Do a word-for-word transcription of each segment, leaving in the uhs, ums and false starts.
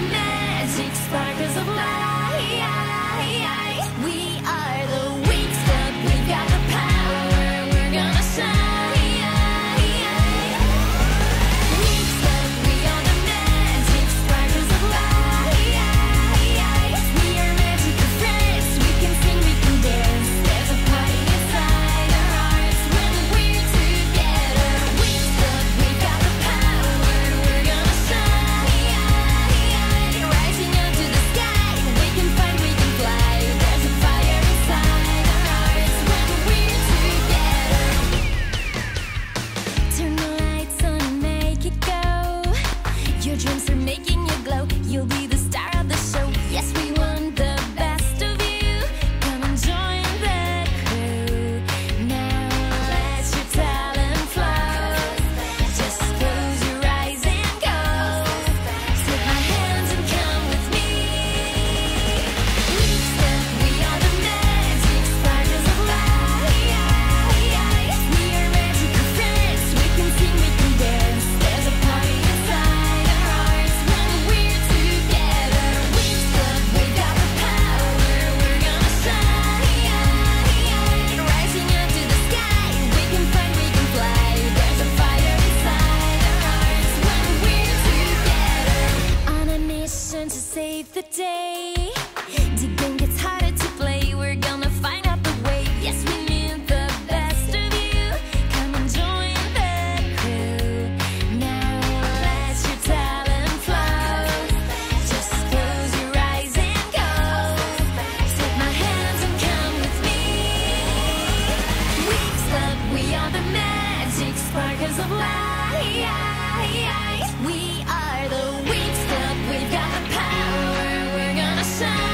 the magic sparkles of light. We are the weak stuff, we got the power, we're gonna shine. Weak stuff, we are the magic sparkles of light. We are magical friends, we can sing, we can dance. There's a party inside our hearts when we're together. Weak stuff, we got the power, we're gonna shine. The day the game gets harder to play, we're gonna find out the way. Yes, we knew the best of you. Come and join the crew. Now let your talent flow. Just close your eyes and go. Take my hands and come with me. Weak stuff, we are the magic sparkles of light. We are the weak stuff, we've got the power. We're gonna shine.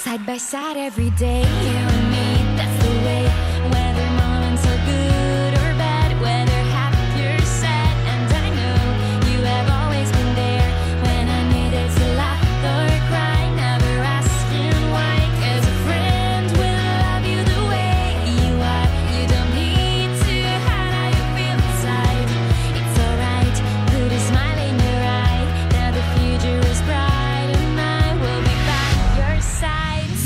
Side by side every day, you and me, that's the way. Whether moments are good or bad, whether happy or sad, and I know you have always been there when I needed to laugh or cry, never asking why. Cause a friend will love you the way you are. You don't need to hide how you feel inside. It's alright, put a smile in your eye. Now the future is bright and I will be by your side.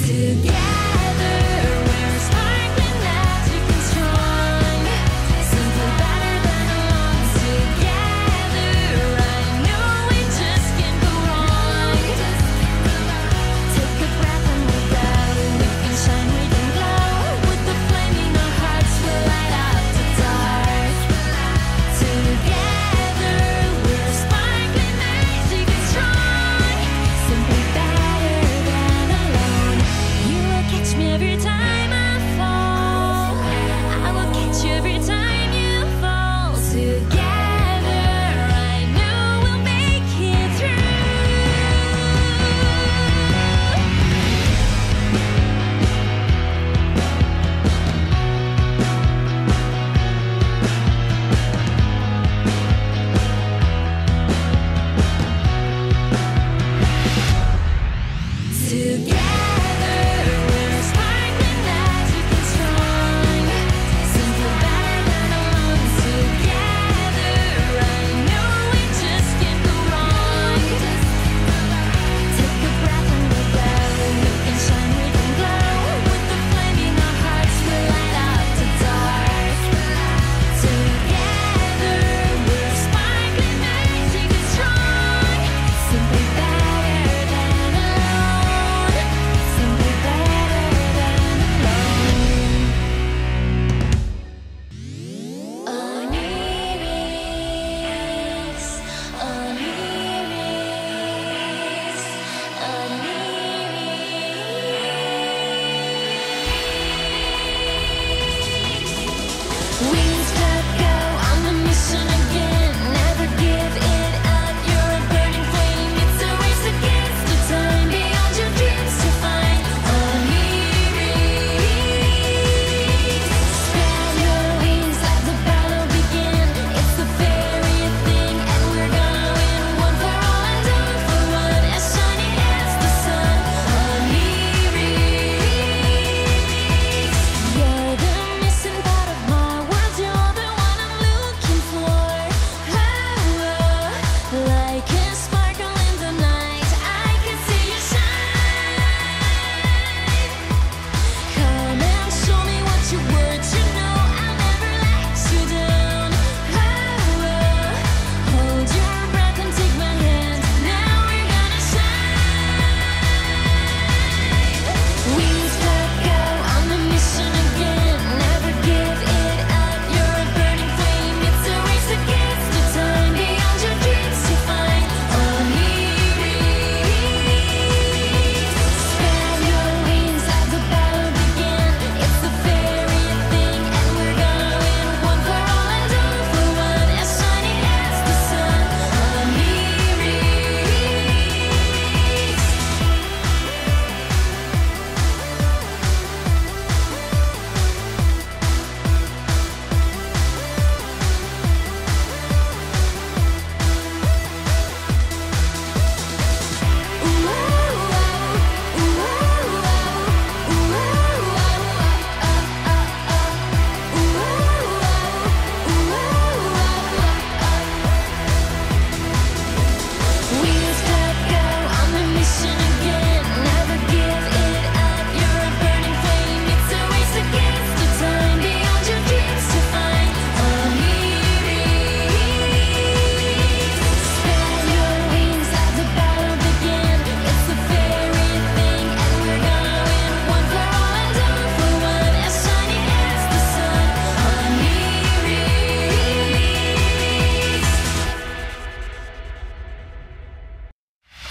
Together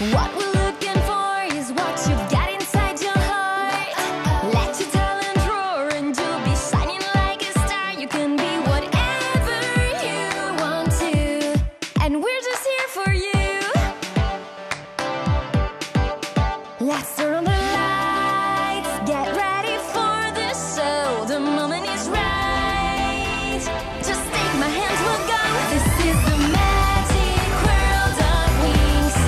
Let's turn on the lights, get ready for the show. The moment is right. Just take my hand, we'll go. This is the magic world of wings.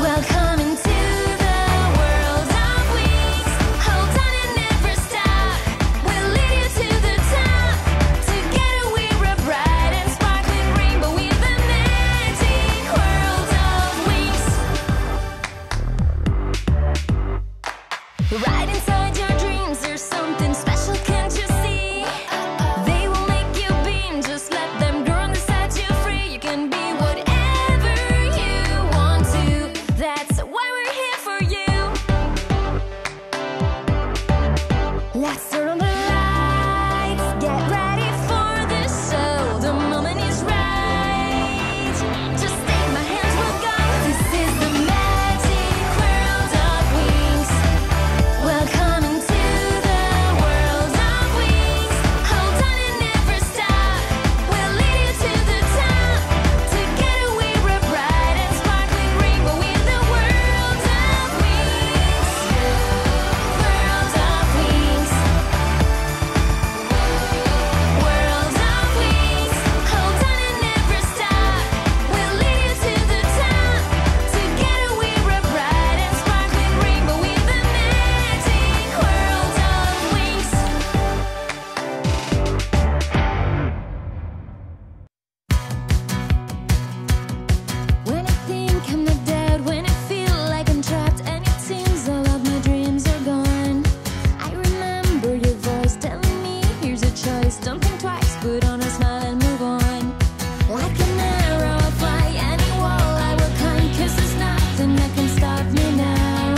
Welcome into the world of wings. Hold on and never stop. We'll lead you to the top. Together we're a bright and sparkling rainbow in the magic world of wings. Right inside your dreams, there's something special, can't you see? They will make you beam, just let them grow and set you free. You can be whatever you want to, that's why we're here for you. Let's turn on the lights, get ready for the show. The moment is right. Just take my hands, we'll go. This is the magic world of wings. Welcome into the world of wings. Hold on and never stop. We'll lead you to the top. Together we're a bright and sparkling rainbow in the world of wings. World of wings. World of wings. Hold on and never stop. We'll lead you to the top. Together we're a bright and sparkling rainbow in the magic world of wings. When I think I'm not dead, when I feel like I'm trapped, and it seems all of my dreams are gone, I remember your voice telling me, here's a choice, don't think twice, put on a smile and move on. Like an arrow, I fly any wall I will climb, 'cause there's nothing that can stop me now.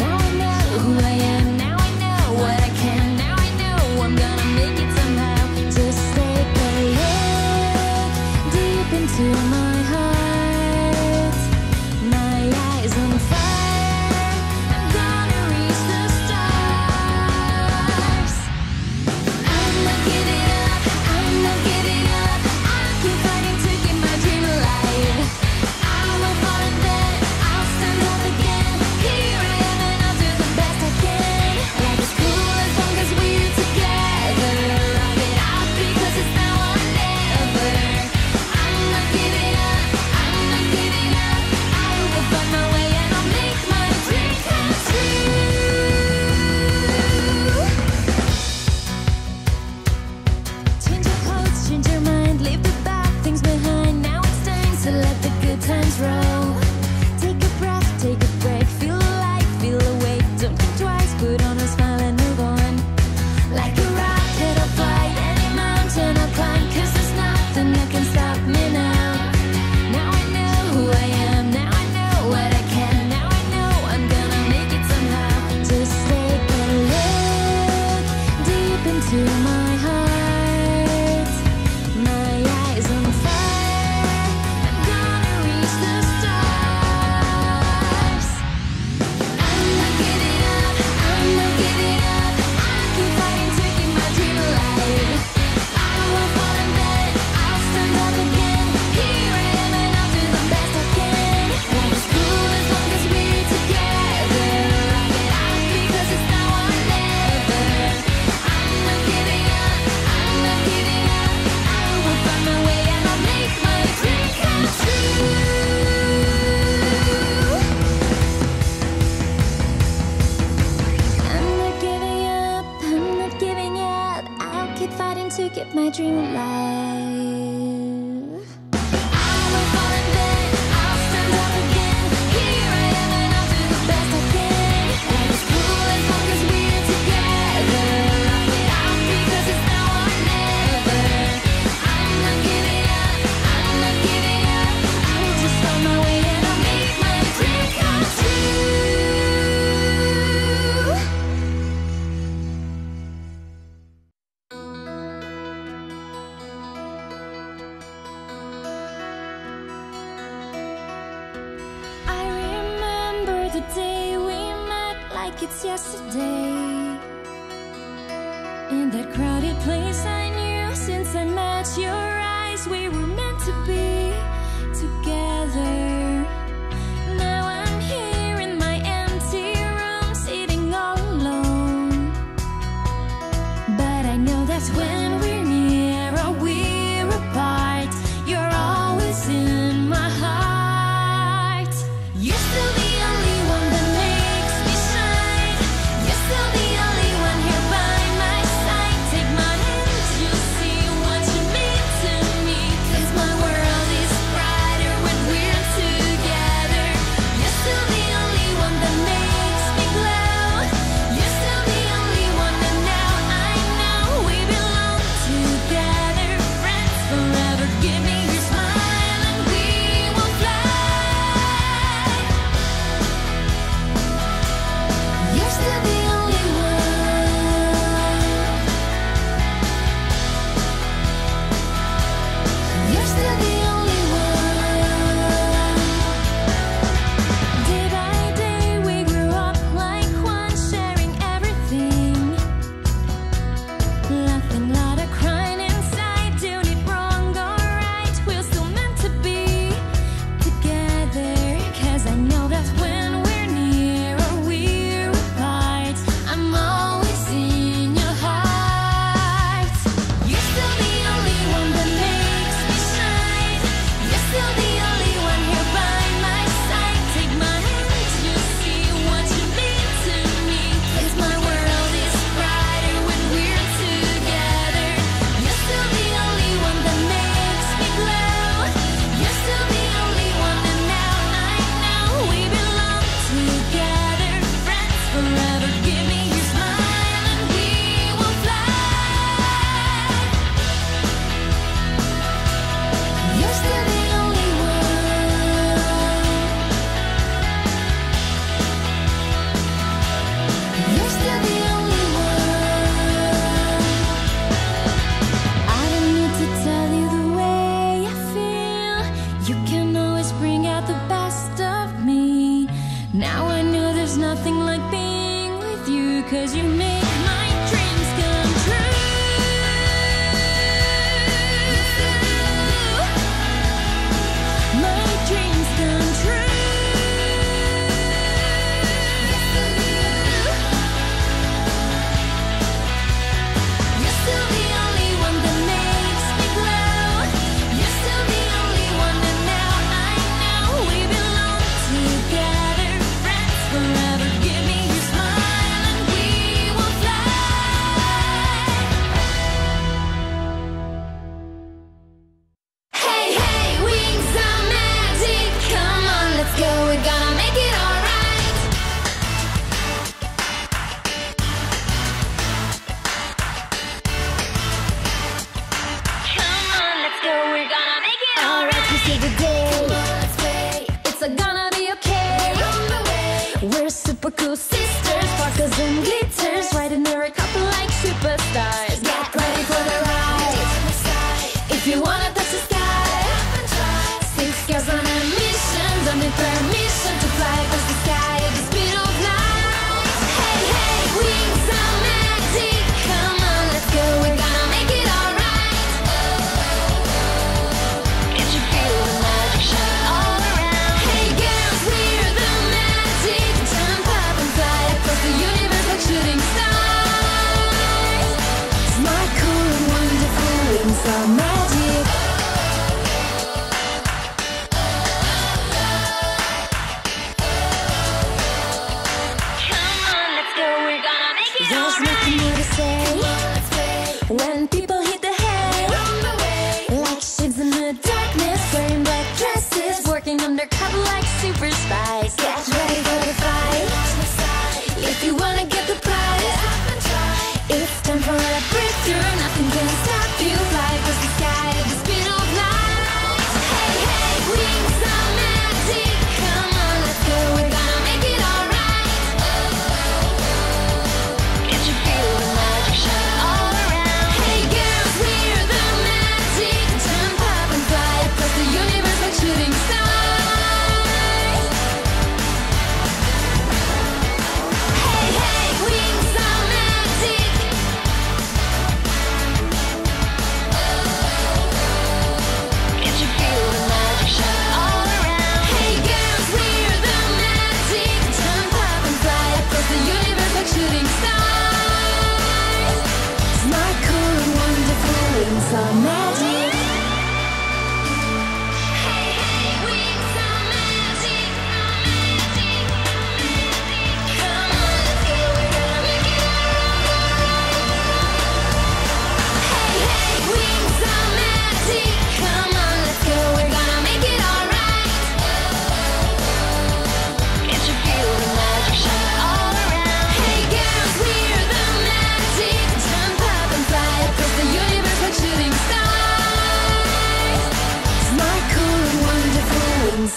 Now I know who I am, now I know what I can, now I know I'm gonna make it somehow. Just take a look deep into my heart. My eyes on fire, I'm gonna reach the stars. I'm not giving up, I'm not giving up. I keep fighting to keep my dream alive. I will fall and then I'll stand up again. Here I am and I'll do the best I can. Life is cool as long as we're together. Rock it out because it's now or never. I'm not giving up, like it's yesterday. In that crowded place I knew since I met your eyes, we were meant to be together. Magic.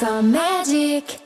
some magic.